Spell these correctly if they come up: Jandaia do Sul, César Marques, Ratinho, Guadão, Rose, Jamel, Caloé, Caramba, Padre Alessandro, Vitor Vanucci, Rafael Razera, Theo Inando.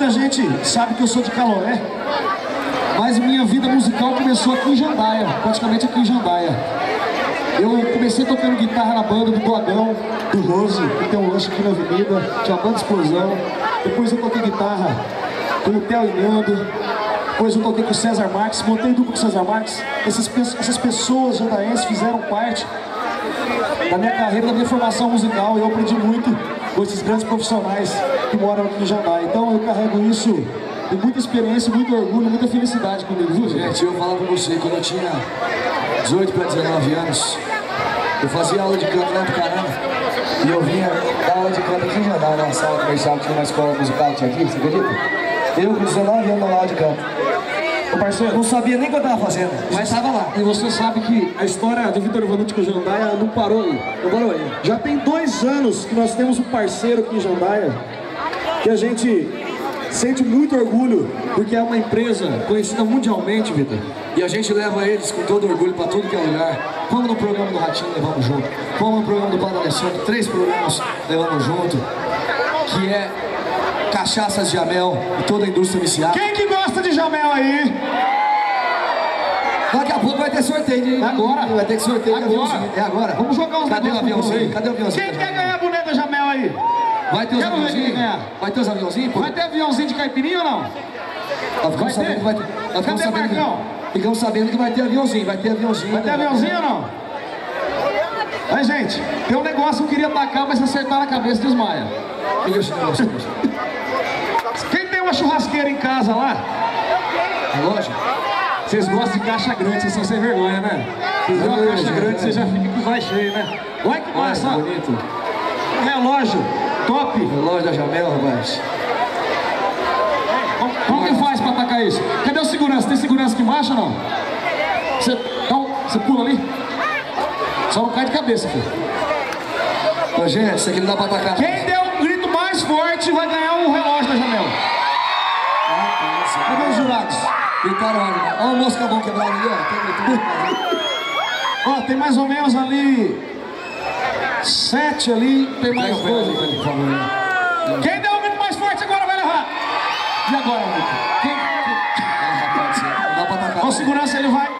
Muita gente sabe que eu sou de Caloé, mas minha vida musical começou aqui em Jandaia, praticamente aqui em Jandaia. Eu comecei tocando guitarra na banda do Guadão, do Rose, que tem um lanche aqui na avenida, tinha a banda Explosão. Depois eu toquei guitarra com o Theo Inando, depois eu toquei com o César Marques, montei duplo com o César Marques. Essas pessoas jandaenses fizeram parte da minha carreira, da minha formação musical, e eu aprendi muito com esses grandes profissionais que moram aqui em Jandaia. Então eu carrego isso com muita experiência, muito orgulho, muita felicidade comigo, viu, gente? Eu falo com você, quando eu tinha 18 para 19 anos, eu fazia aula de canto lá do Caramba. E eu vinha dar aula de canto aqui em Jandaia, na sala comercial, tinha uma escola musical, tinha aqui, você acredita? Eu com 19 anos na aula de canto. O parceiro não sabia nem o que eu tava fazendo, mas estava lá. E você sabe que a história do Vitor Vanucci com Jandaia não parou aí. Já tem 2 anos que nós temos um parceiro aqui em Jandaia, que a gente sente muito orgulho, porque é uma empresa conhecida mundialmente, Vitor. E a gente leva eles com todo orgulho para tudo que é lugar. Como no programa do Ratinho levamos junto, como no programa do Padre Alessandro, 3 programas levamos junto, que é cachaças de Jamel e toda a indústria viciada. Quem que gosta de Jamel aí? Daqui a pouco vai ter sorteio, hein? Agora? Vai ter que sorteio. Agora? É agora. Vamos jogar uns aviãozinhos. Cadê o aviãozinho? Quem quer ganhar a boneca Jamel aí? Vai ter os aviãozinhos? Vai ter os aviãozinhos? Vai ter aviãozinho de caipirinha ou não? Nós ficamos sabendo que vai ter. Cadê o Marcão? Ficamos sabendo que vai ter aviãozinho. Vai ter aviãozinho. Vai ter aviãozinho ou não? Aí, gente, tem um negócio que eu queria atacar, mas acertar na cabeça dos Maia. Quem tem uma churrasqueira em casa lá? É lógico. Vocês gostam de caixa grande, vocês são sem vergonha, né? Vocês viram uma caixa grande, vocês já ficam com o vai cheio, né? Olha que massa! Bonito. Relógio, top! Relógio da Jamel, rapaz. Como que faz pra atacar isso? Cadê o segurança? Tem segurança que marcha ou não? Você pula ali? Só não cai de cabeça, filho. Ô, gente, isso aqui não dá pra atacar. Quem deu um grito mais forte vai ganhar um relógio da Jamel. Cadê os jurados? Gritaram, olha o moço com a mão quebrada ali, ó. Ó, tem mais ou menos ali 7 ali, tem mais 12. Quem deu um grito mais forte agora vai levar. E agora, Vitor? Quem? Não dá pra atacar. Com segurança ele vai.